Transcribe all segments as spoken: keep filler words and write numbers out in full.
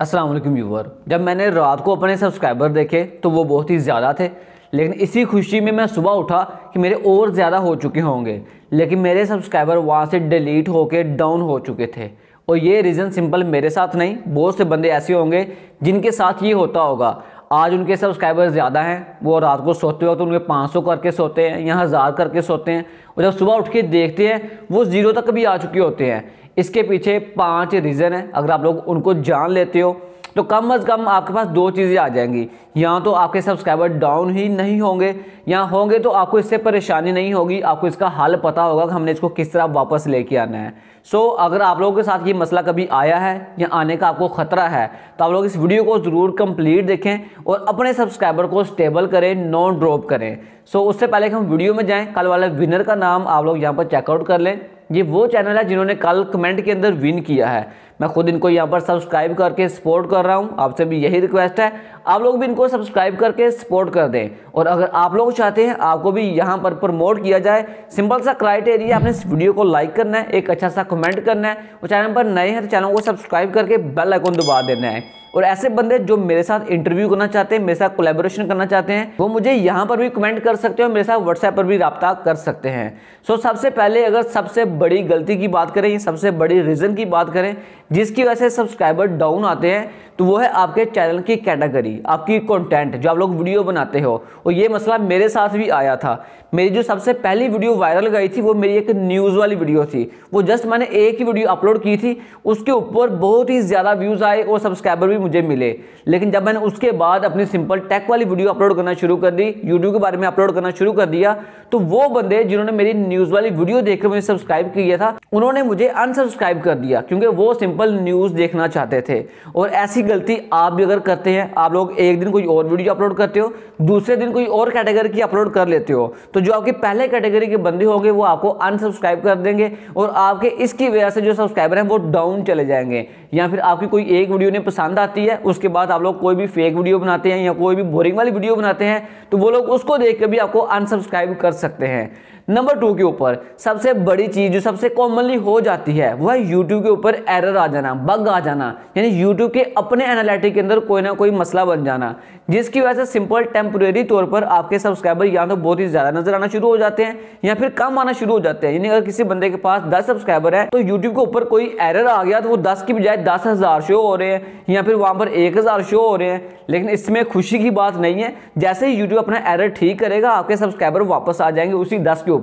अस्सलाम वालेकुम व्यूवर। जब मैंने रात को अपने सब्सक्राइबर देखे तो वो बहुत ही ज़्यादा थे, लेकिन इसी खुशी में मैं सुबह उठा कि मेरे और ज़्यादा हो चुके होंगे, लेकिन मेरे सब्सक्राइबर वहाँ से डिलीट होकर डाउन हो चुके थे। और ये रीज़न सिंपल मेरे साथ नहीं, बहुत से बंदे ऐसे होंगे जिनके साथ ये होता होगा। आज उनके सब्सक्राइबर ज़्यादा हैं, वो रात को सोते वक्त तो उनके पाँच सौ करके सोते हैं या हज़ार करके सोते हैं, और जब सुबह उठ के देखते हैं वो ज़ीरो तक भी आ चुके होते हैं। इसके पीछे पांच रीज़न हैं। अगर आप लोग उनको जान लेते हो तो कम अज़ कम आपके पास दो चीज़ें आ जाएंगी, या तो आपके सब्सक्राइबर डाउन ही नहीं होंगे, या होंगे तो आपको इससे परेशानी नहीं होगी, आपको इसका हाल पता होगा कि हमने इसको किस तरह वापस लेके आना है। सो so, अगर आप लोगों के साथ ये मसला कभी आया है या आने का आपको ख़तरा है तो आप लोग इस वीडियो को ज़रूर कंप्लीट देखें और अपने सब्सक्राइबर को स्टेबल करें, नॉन ड्रॉप करें। सो so, उससे पहले कि हम वीडियो में जाएँ, कल वाले विनर का नाम आप लोग यहाँ पर चेकआउट कर लें। ये वो चैनल है जिन्होंने कल कमेंट के अंदर विन किया है। मैं खुद इनको यहाँ पर सब्सक्राइब करके सपोर्ट कर रहा हूँ, आपसे भी यही रिक्वेस्ट है आप लोग भी इनको सब्सक्राइब करके सपोर्ट कर दें। और अगर आप लोग चाहते हैं आपको भी यहाँ पर प्रमोट किया जाए, सिंपल सा क्राइटेरिया, आपने इस वीडियो को लाइक करना है, एक अच्छा सा कमेंट करना है, और चैनल पर नए हैं तो चैनल को सब्सक्राइब करके बेल आइकन दबा देना है। और ऐसे बंदे जो मेरे साथ इंटरव्यू करना चाहते हैं, मेरे साथ कोलैबोरेशन करना चाहते हैं, वो मुझे यहाँ पर भी कमेंट कर सकते हैं और मेरे साथ व्हाट्सएप पर भी रब्ता कर सकते हैं। सो सबसे पहले अगर सबसे बड़ी गलती की बात करें, सबसे बड़ी रीज़न की बात करें जिसकी वजह से सब्सक्राइबर डाउन आते हैं, तो वो है आपके चैनल की कैटेगरी, आपकी कंटेंट, जो आप लोग वीडियो बनाते हो। और ये मसला मेरे साथ भी आया था। मेरी जो सबसे पहली वीडियो वायरल गई थी वो मेरी एक न्यूज़ वाली वीडियो थी। वो जस्ट मैंने एक ही वीडियो अपलोड की थी, उसके ऊपर बहुत ही ज़्यादा व्यूज़ आए और सब्सक्राइबर भी मुझे मिले। लेकिन जब मैंने उसके बाद अपनी सिंपल टेक वाली वीडियो अपलोड करना शुरू कर दी, यूट्यूब के बारे में अपलोड करना शुरू कर दिया, तो वो बंदे जिन्होंने मेरी न्यूज़ वाली वीडियो देखकर मुझे सब्सक्राइब किया था, उन्होंने मुझे अनसब्सक्राइब कर दिया, क्योंकि वो सिंपल न्यूज़ देखना चाहते थे। और ऐसी गलती आप भी अगर करते हैं, आप लोग एक दिन कोई और वीडियो अपलोड करते हो, दूसरे दिन कोई और कैटेगरी की अपलोड कर लेते हो, तो जो आपके पहले कैटेगरी के बंदे होंगे वो आपको अनसब्सक्राइब कर देंगे और आपके इसकी वजह से जो सब्सक्राइबर हैं वो डाउन चले जाएंगे। या फिर आपकी कोई एक वीडियो उन्हें पसंद आती है, उसके बाद आप लोग कोई भी फेक वीडियो बनाते हैं या कोई भी बोरिंग वाली वीडियो बनाते हैं, तो वो लोग उसको देख कर भी आपको अनसब्सक्राइब कर सकते हैं। नंबर टू के ऊपर सबसे बड़ी चीज़ जो सबसे कॉमनली हो जाती है वह है यूट्यूब के ऊपर एरर आ जाना, बग आ जाना, यानी यूट्यूब के अपने एनालिटिक्स के अंदर कोई ना कोई मसला बन जाना, जिसकी वजह से सिंपल टेम्परेरी तौर पर आपके सब्सक्राइबर या तो बहुत ही ज़्यादा नज़र आना शुरू हो जाते हैं या फिर कम आना शुरू हो जाते हैं। यानी अगर किसी बंदे के पास दस सब्सक्राइबर है तो यूट्यूब के ऊपर कोई एरर आ गया तो वो दस की बजाय दस हज़ार शो हो रहे हैं या फिर वहाँ पर एक हज़ार शो हो रहे हैं। लेकिन इसमें खुशी की बात नहीं है, जैसे ही यूट्यूब अपना एरर ठीक करेगा आपके सब्सक्राइबर वापस आ जाएंगे उसी दस के ऊपर।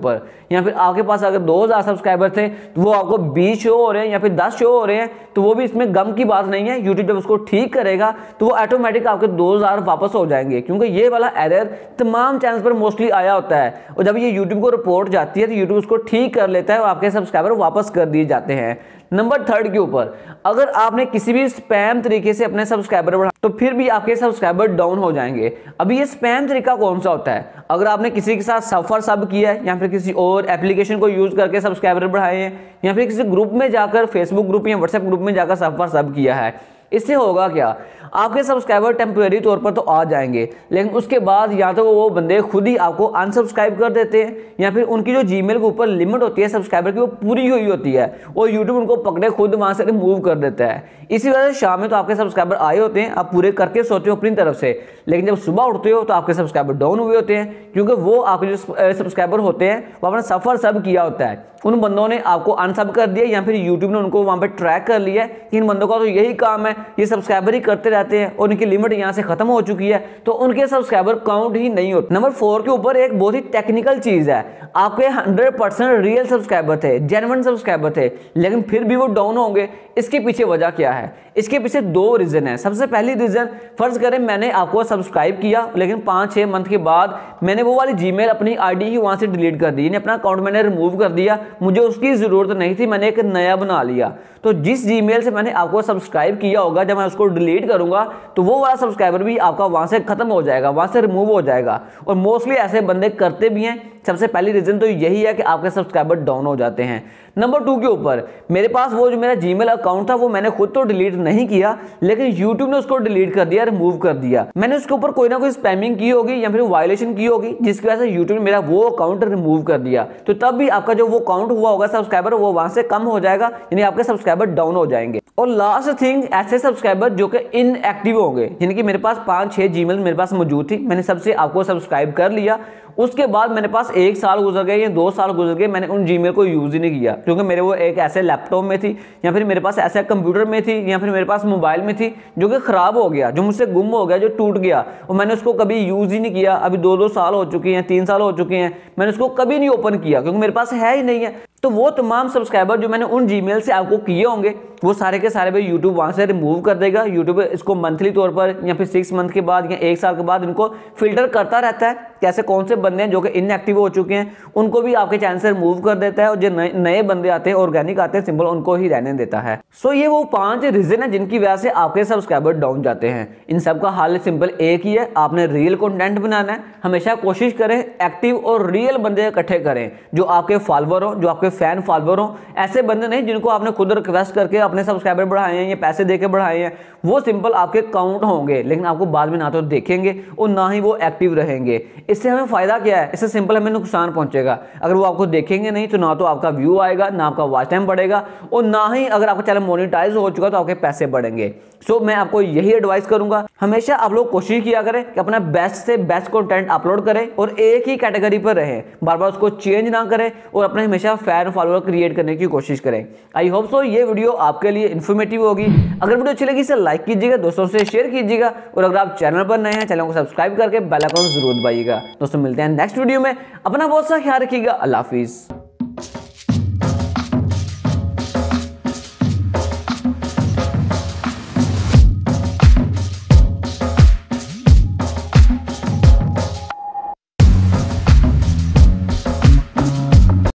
या फिर आपके पास अगर दो हज़ार सब्सक्राइबर थे तो वो आपको बीस शो हो रहे हैं या फिर दस शो हो रहे हैं, तो वो भी इसमें गम की बात नहीं है। यूट्यूब जब उसको ठीक करेगा तो वो ऑटोमेटिक आपके दो हज़ार वापस हो जाएंगे, क्योंकि ये वाला एरर तमाम चैनल्स पर मोस्टली आया होता है। और जब ये यूट्यूब को रिपोर्ट जाती है तो यूट्यूब उसको ठीक कर लेता है और आपके सब्सक्राइबर वापस कर दिए जाते हैं। नंबर थर्ड के ऊपर अगर आपने किसी भी स्पैम तरीके से अपने सब्सक्राइबर बढ़ाए तो फिर भी आपके सब्सक्राइबर डाउन हो जाएंगे। अभी ये स्पैम तरीका कौन सा होता है? अगर आपने किसी के साथ सफ़र सब किया है या फिर किसी और एप्लीकेशन को यूज़ करके सब्सक्राइबर बढ़ाए हैं या फिर किसी ग्रुप में जाकर, फेसबुक ग्रुप या व्हाट्सएप ग्रुप में जाकर सफ़र सब किया है, इससे होगा क्या, आपके सब्सक्राइबर टेम्प्रेरी तौर पर तो आ जाएंगे, लेकिन उसके बाद या तो वो बंदे खुद ही आपको अनसब्सक्राइब कर देते हैं या फिर उनकी जो जीमेल के ऊपर लिमिट होती है सब्सक्राइबर की वो पूरी हुई होती है और यूट्यूब उनको पकड़े खुद वहाँ से रिमूव कर देता है। इसी वजह से शाम में तो आपके सब्सक्राइबर आए होते हैं, आप पूरे करके सोते हो अपनी तरफ से, लेकिन जब सुबह उठते हो तो आपके सब्सक्राइबर डाउन हुए होते हैं, क्योंकि वो आपके जो सब्सक्राइबर होते हैं वो अपना सफ़र सब किया होता है। उन बंदों ने आपको अनसब कर दिया या फिर यूट्यूब ने उनको वहाँ पर ट्रैक कर लिया है कि इन बंदों का तो यही काम है, ये सब्सक्राइबर ही करते रहते हैं और उनकी लिमिट यहाँ से खत्म हो चुकी है, तो उनके सब्सक्राइबर काउंट ही नहीं होते। नंबर फोर के ऊपर एक बहुत ही टेक्निकल चीज़ है, आपके हंड्रेड परसेंट रियल सब्सक्राइबर थे, जेन्युइन सब्सक्राइबर थे, लेकिन फिर भी वो डाउन होंगे। इसके पीछे वजह क्या है? इसके पीछे दो रीज़न है। सबसे पहली रीज़न, फर्ज करें मैंने आपको सब्सक्राइब किया लेकिन पाँच छः मंथ के बाद मैंने वो वाली जी मेल, अपनी आई डी ही वहाँ से डिलीट कर दी, यानी अपना अकाउंट मैंने रिमूव कर दिया, मुझे उसकी ज़रूरत नहीं थी, मैंने एक नया बना लिया। तो जिस जी मेल से मैंने आपको सब्सक्राइब किया होगा जब मैं उसको डिलीट करूंगा तो वो वाला सब्सक्राइबर भी आपका वहां से खत्म हो जाएगा, वहां से रिमूव हो जाएगा। और मोस्टली ऐसे बंदे करते भी हैं, सबसे पहली रीज़न तो यही है कि आपके सब्सक्राइबर डाउन हो जाते हैं। नंबर टू के ऊपर मेरे पास वो जो मेरा जीमेल अकाउंट था वो मैंने खुद तो डिलीट नहीं किया, लेकिन यूट्यूब ने उसको डिलीट कर दिया, रिमूव कर दिया। मैंने उसके ऊपर कोई ना कोई स्पैमिंग की होगी या फिर वायलेशन की होगी, जिसकी वजह से यूट्यूब ने मेरा वो अकाउंट रिमूव कर दिया। तो तब भी आपका जो वो अकाउंट हुआ होगा सब्सक्राइबर, वो वहाँ से कम हो जाएगा, यानी आपके सब्सक्राइबर डाउन हो जाएंगे। और लास्ट थिंग, ऐसे सब्सक्राइबर जो कि इनएक्टिव होंगे, यानी कि मेरे पास पाँच छः जीमेल मेरे पास मौजूद थी, मैंने सबसे आपको सब्सक्राइब कर लिया, उसके बाद मेरे पास एक साल गुजर गए या दो साल गुजर गए, मैंने उन जीमेल को यूज़ ही नहीं किया, क्योंकि मेरे वो एक ऐसे लैपटॉप में थी या फिर मेरे पास ऐसे कंप्यूटर में थी या फिर मेरे पास मोबाइल में थी जो कि ख़राब हो गया, जो मुझसे गुम हो गया, जो टूट गया, और मैंने उसको कभी यूज़ ही नहीं किया। अभी दो दो साल हो चुके हैं, तीन साल हो चुके हैं, मैंने उसको कभी नहीं ओपन किया क्योंकि मेरे पास है ही नहीं है। तो वो तमाम सब्सक्राइबर जो मैंने उन जीमेल से आपको किए होंगे, वो सारे के सारे भी यूट्यूब वहाँ से रिमूव कर देगा। यूट्यूब इसको मंथली तौर पर या फिर सिक्स मंथ के बाद या एक साल के बाद इनको फिल्टर करता रहता है, कैसे कौन से बंदे हैं जो कि इनएक्टिव हो चुके हैं उनको भी आपके चैनल से रिमूव कर देता है, और जो नए नए बंदे आते हैं, ऑर्गेनिक आते हैं, सिंपल उनको ही रहने देता है। सो ये वो पांच रीज़न है जिनकी वजह से आपके सब्सक्राइबर डाउन जाते हैं। इन सब का हाल सिंपल एक ही है, आपने रियल कंटेंट बनाना है। हमेशा कोशिश करें एक्टिव और रियल बंदे इकट्ठे करें, जो आपके फॉलोअर हों, जो आपके फैन फॉलोअर हों, ऐसे बंदे नहीं जिनको आपने खुद रिक्वेस्ट करके अपने सब्सक्राइबर बढ़ाए हैं या पैसे देकर बढ़ाए हैं। वो सिंपल आपके काउंट होंगे, लेकिन आपको बाद में ना तो देखेंगे और ना ही वो एक्टिव रहेंगे। इससे हमें फ़ायदा क्या है? इससे सिंपल हमें नुकसान पहुंचेगा। अगर वो आपको देखेंगे नहीं तो ना तो आपका व्यू आएगा, ना आपका वॉच टाइम बढ़ेगा, और ना ही अगर आपका चैनल मोनेटाइज हो चुका तो आपके पैसे बढ़ेंगे। सो मैं आपको यही एडवाइस करूंगा, हमेशा आप लोग कोशिश किया करें कि अपना बेस्ट से बेस्ट कंटेंट अपलोड करें और एक ही कैटेगरी पर रहें, बार बार उसको चेंज ना करें, और अपने हमेशा फैन फॉलोअर क्रिएट करने की कोशिश करें। आई होप सो ये वीडियो आपके लिए इन्फॉर्मेटिव होगी। अगर वीडियो अच्छी लगी इसे लाइक कीजिएगा, दोस्तों से शेयर कीजिएगा, और अगर आप चैनल पर नए हैं चैनल को सब्सक्राइब करके बेल आइकन जरूर दबाइएगा। दोस्तों मिलते हैं नेक्स्ट वीडियो में, अपना बहुत सा ख्याल रखिएगा, अल्लाह हाफिज़।